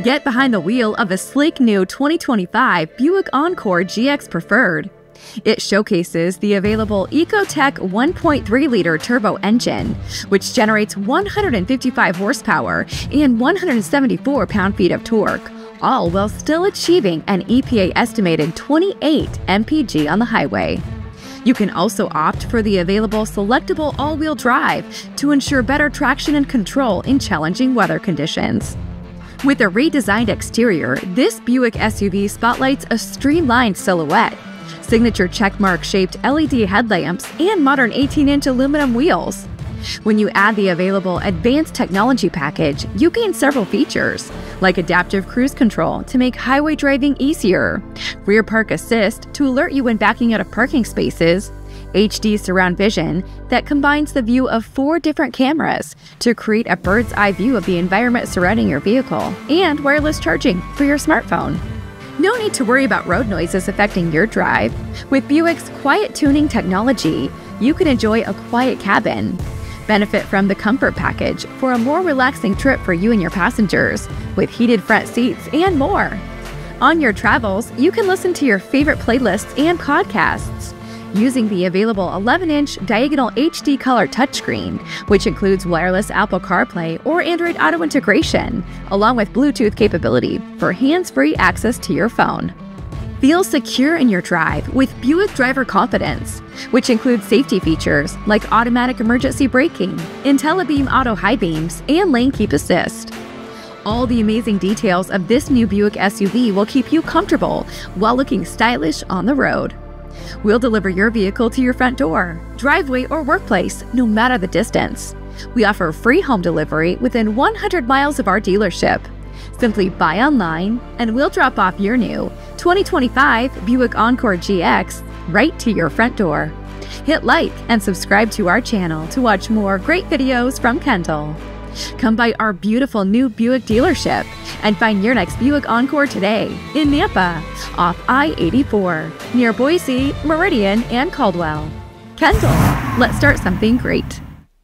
Get behind the wheel of the sleek new 2025 Buick Encore GX Preferred. It showcases the available Ecotec 1.3-liter turbo engine, which generates 155 horsepower and 174 pound-feet of torque, all while still achieving an EPA-estimated 28 MPG on the highway. You can also opt for the available selectable all-wheel drive to ensure better traction and control in challenging weather conditions. With a redesigned exterior, this Buick SUV spotlights a streamlined silhouette, signature checkmark-shaped LED headlamps, and modern 18-inch aluminum wheels. When you add the available Advanced Technology Package, you gain several features, like adaptive cruise control to make highway driving easier, rear park assist to alert you when backing out of parking spaces, HD Surround Vision that combines the view of 4 different cameras to create a bird's-eye view of the environment surrounding your vehicle, and wireless charging for your smartphone. No need to worry about road noises affecting your drive. With Buick's Quiet Tuning technology, you can enjoy a quiet cabin. Benefit from the Comfort Package for a more relaxing trip for you and your passengers, with heated front seats and more. On your travels, you can listen to your favorite playlists and podcasts using the available 11-inch diagonal HD color touchscreen, which includes wireless Apple CarPlay or Android Auto integration, along with Bluetooth capability for hands-free access to your phone. Feel secure in your drive with Buick Driver Confidence, which includes safety features like automatic emergency braking, IntelliBeam auto high beams, and Lane Keep Assist. All the amazing details of this new Buick SUV will keep you comfortable while looking stylish on the road. We'll deliver your vehicle to your front door, driveway, or workplace, no matter the distance. We offer free home delivery within 100 miles of our dealership. Simply buy online, and we'll drop off your new 2025 Buick Encore GX right to your front door. Hit like and subscribe to our channel to watch more great videos from Kendall. Come by our beautiful new Buick dealership and find your next Buick Encore today in Nampa, off I-84, near Boise, Meridian, and Caldwell. Kendall, let's start something great.